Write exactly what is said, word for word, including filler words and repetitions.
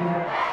Yeah.